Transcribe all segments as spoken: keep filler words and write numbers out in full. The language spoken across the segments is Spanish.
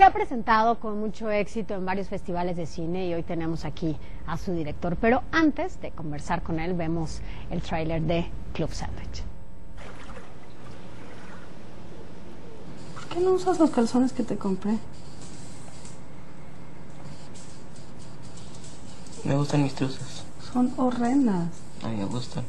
Se ha presentado con mucho éxito en varios festivales de cine y hoy tenemos aquí a su director. Pero antes de conversar con él, vemos el tráiler de Club Sandwich. ¿Por qué no usas los calzones que te compré? Me gustan mis truzas. Son horrendas. A mí me gustan.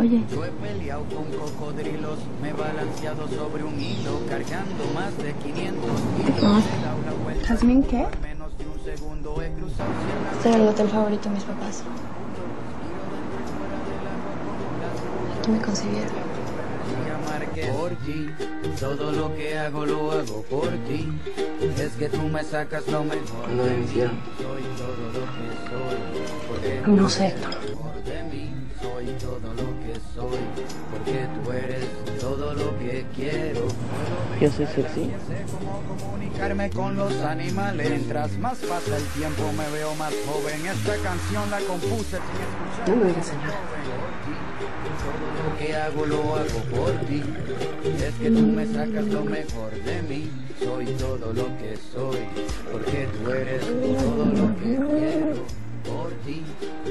Oye. Yo he peleado con cocodrilos, me he balanceado sobre un hilo, cargando más de quinientos kilos. ¿Jazmín qué? Este era el hotel favorito de mis papás. Me concibieron. Por ti, todo lo que hago lo hago por ti. Es que tú me sacas lo mejor. ¿Cuándo me hicieron? No sé, Héctor. Soy todo lo que soy, porque tú eres todo lo que quiero. Yo soy sexy. Cómo comunicarme con los animales. Mientras más pasa el tiempo me veo más joven. Esta canción la compuse sin escuchar. No me digas, señor. Todo lo que hago lo hago por ti. Es que tú me sacas lo mejor de mí. Soy todo lo que soy, porque tú eres todo lo que quiero. Por ti,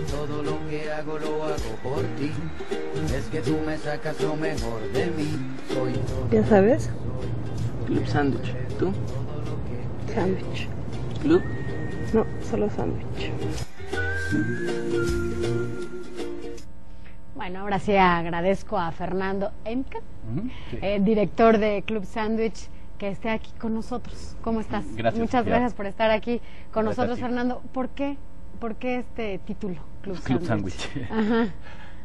todo lo que hago lo hago por ti. Es que tú me sacas lo mejor de mí. Soy todo. ¿Ya sabes? Club Sandwich. ¿Tú? Sandwich. ¿Club? No, solo Sandwich. Bueno, ahora sí agradezco a Fernando Eimbcke, uh-huh. sí. eh, director de Club Sandwich, que esté aquí con nosotros. ¿Cómo estás? Gracias. Muchas gracias, gracias por estar aquí con gracias nosotros, Fernando. ¿Por qué? ¿Por qué este título? Club, Club Sandwich. Ajá.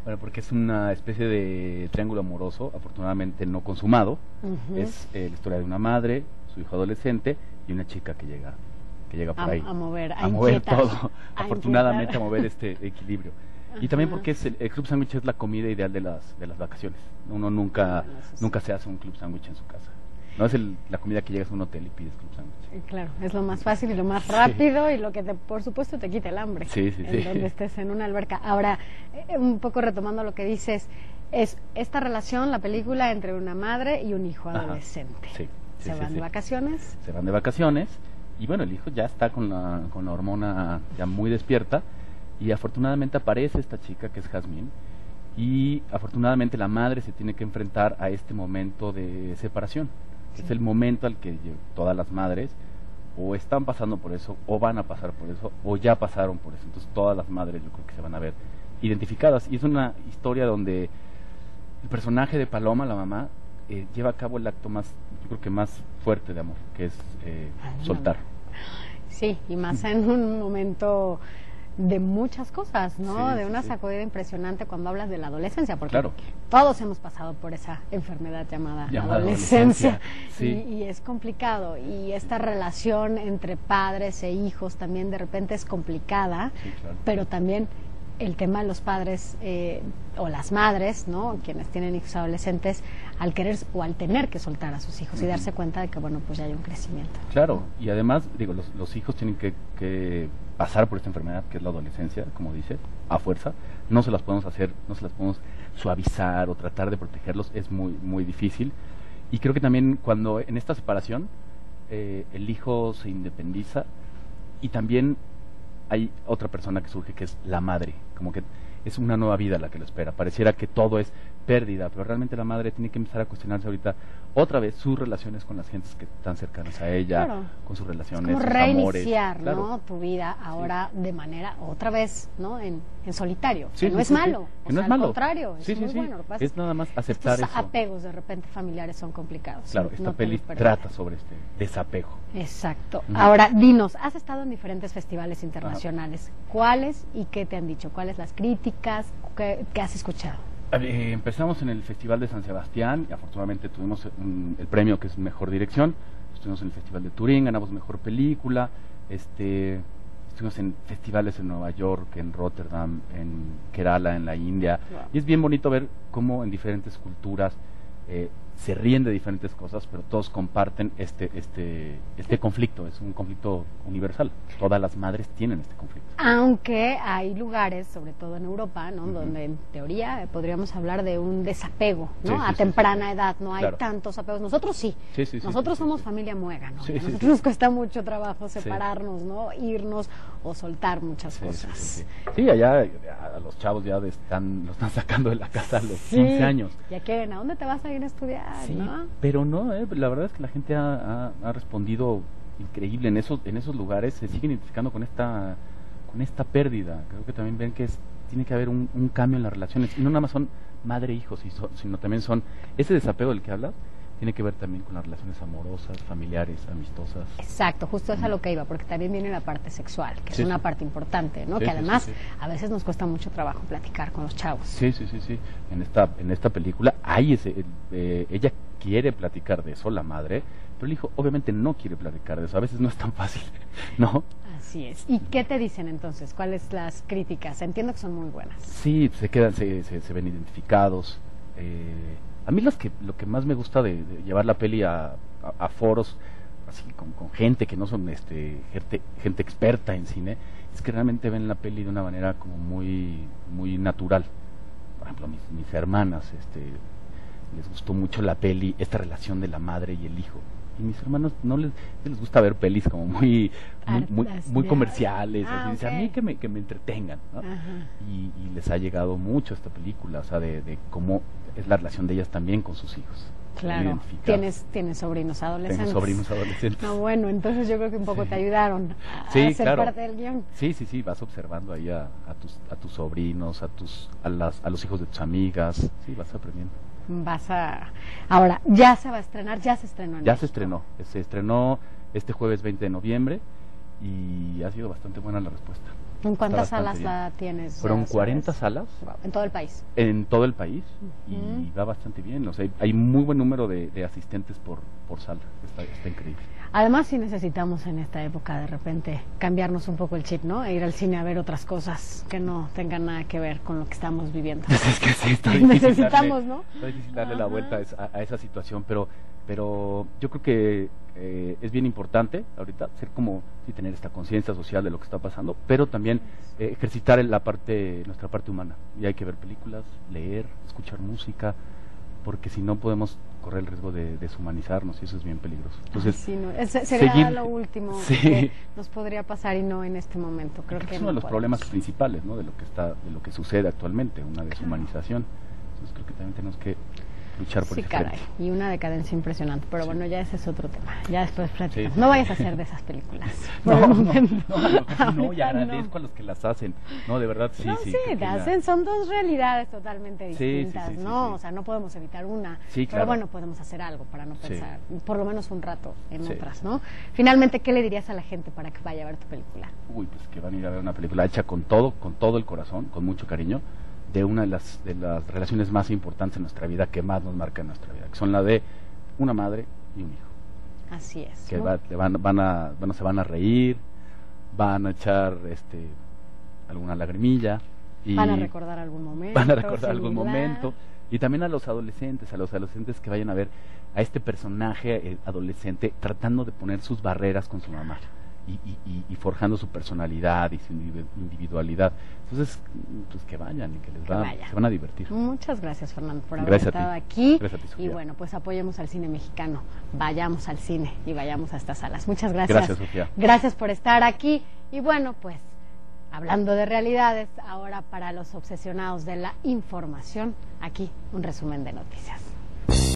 Bueno, porque es una especie de triángulo amoroso, afortunadamente no consumado. Uh-huh. Es eh, la historia de una madre, su hijo adolescente y una chica que llega, que llega por a, ahí. A mover, a, a mover inquietar, todo. A afortunadamente inquietar. A mover este equilibrio. Y también porque es el, el Club Sandwich es la comida ideal de las de las vacaciones. Uno nunca, bueno, sí. nunca se hace un Club Sandwich en su casa. No es el, la comida que llegas a un hotel y pides Club Sandwich. Claro, es lo más fácil y lo más rápido sí. y lo que te, por supuesto te quita el hambre. Sí, sí, en sí. donde estés en una alberca. Ahora, eh, un poco retomando lo que dices, es esta relación, la película, entre una madre y un hijo adolescente. Sí, sí, Se sí, van sí, de sí. vacaciones. Se van de vacaciones y bueno, el hijo ya está con la, con la hormona ya muy despierta y afortunadamente aparece esta chica que es Jazmín. Y afortunadamente la madre se tiene que enfrentar a este momento de separación. Sí. Es el momento al que todas las madres o están pasando por eso, o van a pasar por eso, o ya pasaron por eso. Entonces todas las madres yo creo que se van a ver identificadas. Y es una historia donde el personaje de Paloma, la mamá, eh, lleva a cabo el acto más, yo creo que más fuerte de amor, que es eh, Ay, soltar. Sí, y más en un momento de muchas cosas, ¿no? Sí, de una sí. sacudida impresionante cuando hablas de la adolescencia, porque claro. todos hemos pasado por esa enfermedad llamada, llamada adolescencia, adolescencia. Sí. Y, y es complicado, y esta relación entre padres e hijos también de repente es complicada, sí, claro. pero también el tema de los padres eh, o las madres, ¿no? Quienes tienen hijos adolescentes, al querer o al tener que soltar a sus hijos uh-huh. y darse cuenta de que, bueno, pues ya hay un crecimiento. Claro, y además, digo, los, los hijos tienen que, que pasar por esta enfermedad que es la adolescencia, como dice, a fuerza. No se las podemos hacer, no se las podemos suavizar o tratar de protegerlos, es muy, muy difícil. Y creo que también cuando en esta separación eh, el hijo se independiza y también hay otra persona que surge que es la madre, como que es una nueva vida la que lo espera, pareciera que todo es pérdida, pero realmente la madre tiene que empezar a cuestionarse ahorita otra vez sus relaciones con las gentes que están cercanas a ella, claro. con sus relaciones, es como sus reiniciar, amores, ¿no? Claro. tu vida ahora sí. de manera otra vez, ¿no? En, en solitario, sí, que no sí, es sí, malo, sí. que no sea, es malo, al contrario, sí, es sí, muy sí. bueno, lo que pasa es nada más aceptar estos eso. apegos de repente familiares son complicados. Claro, esta no peli trata sobre este desapego. Exacto. Mm. Ahora, dinos, has estado en diferentes festivales internacionales, Ajá. ¿cuáles y qué te han dicho? ¿Cuáles las críticas? ¿Qué, qué has escuchado? Eh, empezamos en el Festival de San Sebastián y afortunadamente tuvimos un, el premio que es Mejor Dirección. Estuvimos en el Festival de Turín, ganamos Mejor Película. Este, estuvimos en festivales en Nueva York, en Rotterdam, en Kerala, en la India. Wow. Y es bien bonito ver cómo en diferentes culturas eh, se ríen de diferentes cosas, pero todos comparten este, este, este conflicto. Es un conflicto universal. Todas las madres tienen este conflicto. Aunque hay lugares, sobre todo en Europa, ¿no? Uh-huh. Donde en teoría podríamos hablar de un desapego, ¿no? Sí, sí, a temprana sí, sí. edad, no hay claro. tantos apegos. Nosotros sí. sí, sí Nosotros sí, sí, somos sí. familia muega, ¿no? Sí, sí, nosotros sí, nos cuesta mucho trabajo separarnos, sí. ¿no? Irnos o soltar muchas sí, cosas. Sí, sí, sí. sí, allá a los chavos ya están, los están sacando de la casa a los sí. quince años. Ya quieren, ¿a dónde te vas a ir a estudiar? Sí, ¿no? Pero no, eh, la verdad es que la gente ha, ha, ha respondido increíble en esos, en esos lugares, se siguen identificando con esta, con esta pérdida. Creo que también ven que es, tiene que haber un, un cambio en las relaciones, y no nada más son madre e hijos, sino también son, ese desapego del que hablas, tiene que ver también con las relaciones amorosas, familiares, amistosas. Exacto, justo es a lo que iba, porque también viene la parte sexual, que sí, es una sí. parte importante, ¿no? Sí, que además sí, sí, sí. a veces nos cuesta mucho trabajo platicar con los chavos. Sí, sí, sí, sí. En esta, en esta película hay ese, eh, ella quiere platicar de eso, la madre, pero el hijo obviamente no quiere platicar de eso. A veces no es tan fácil, ¿no? Así es. ¿Y qué te dicen entonces? ¿Cuáles las críticas? Entiendo que son muy buenas. Sí, se quedan, se, se, se ven identificados. Eh, A mí las que, lo que más me gusta de, de llevar la peli a, a, a foros así con, con gente que no son este gente, gente experta en cine, es que realmente ven la peli de una manera como muy muy natural. Por ejemplo, mis, mis hermanas este les gustó mucho la peli, esta relación de la madre y el hijo. Y mis hermanos no les, les gusta ver pelis como muy muy, muy, muy comerciales, ah, así, okay. a mí que me, que me entretengan, ¿no? y, y les ha llegado mucho esta película, o sea, de, de cómo es la relación de ellas también con sus hijos. Claro, tienes, tienes sobrinos adolescentes. Tengo sobrinos adolescentes. No, bueno, entonces yo creo que un poco sí. te ayudaron a, sí, a ser claro. parte del guión. Sí, sí, sí, vas observando ahí a, a, tus, a tus sobrinos, a, tus, a, las, a los hijos de tus amigas, sí, vas aprendiendo. Vas a... Ahora, ya se va a estrenar, ya se estrenó. En ya México. se estrenó, se estrenó este jueves veinte de noviembre y ha sido bastante buena la respuesta. ¿En cuántas salas bien. la tienes? Fueron cuarenta salas. Wow. ¿En todo el país? En todo el país uh -huh. y va bastante bien, o sea, hay muy buen número de, de asistentes por, por sala, está, está increíble. Además sí necesitamos en esta época de repente cambiarnos un poco el chip, ¿no? E ir al cine a ver otras cosas que no tengan nada que ver con lo que estamos viviendo. Pues es que sí, está difícil necesitamos, darle, ¿no? Está difícil darle uh -huh. la vuelta a, a esa situación, pero, pero yo creo que eh, es bien importante ahorita ser como, sí, tener esta conciencia social de lo que está pasando, pero también eh, ejercitar la parte, nuestra parte humana. Y hay que ver películas, leer, escuchar música, porque si no podemos correr el riesgo de deshumanizarnos y eso es bien peligroso. Entonces, sí, no, es, sería seguir, lo último sí. que nos podría pasar y no en este momento. Creo, creo que, que es uno no de los podemos. problemas principales, ¿no? De lo que está, de lo que sucede actualmente, una deshumanización. Entonces creo que también tenemos que luchar por sí, caray, y una decadencia impresionante, pero sí. bueno, ya ese es otro tema, ya después platicamos. Sí. No vayas a hacer de esas películas. No, no, no, no, no, y agradezco no. a los que las hacen, no, de verdad, sí, no, sí. sí la hacen, son dos realidades totalmente distintas, sí, sí, sí, ¿no? Sí, sí. O sea, no podemos evitar una, sí, claro. pero bueno, podemos hacer algo para no pensar, sí. por lo menos un rato en sí. otras, ¿no? Finalmente, ¿qué le dirías a la gente para que vaya a ver tu película? Uy, pues que van a ir a ver una película hecha con todo, con todo el corazón, con mucho cariño, de una de las, de las relaciones más importantes en nuestra vida, que más nos marca en nuestra vida, que son la de una madre y un hijo. Así es. Que ¿no? va, van, van a, bueno, se van a reír, van a echar este, alguna lagrimilla. Y van a recordar algún momento. Van a recordar algún momento. Y también a los adolescentes, a los adolescentes que vayan a ver a este personaje adolescente tratando de poner sus barreras con su mamá. Y, y, y forjando su personalidad y su individualidad. Entonces, pues que vayan y que les va, que se van a divertir. Muchas gracias, Fernando, por haber estado aquí. Gracias a ti, Sofía. Y bueno, pues apoyemos al cine mexicano. Vayamos al cine y vayamos a estas salas. Muchas gracias. Gracias, Sofía. Gracias por estar aquí. Y bueno, pues, hablando de realidades, ahora para los obsesionados de la información, aquí un resumen de noticias.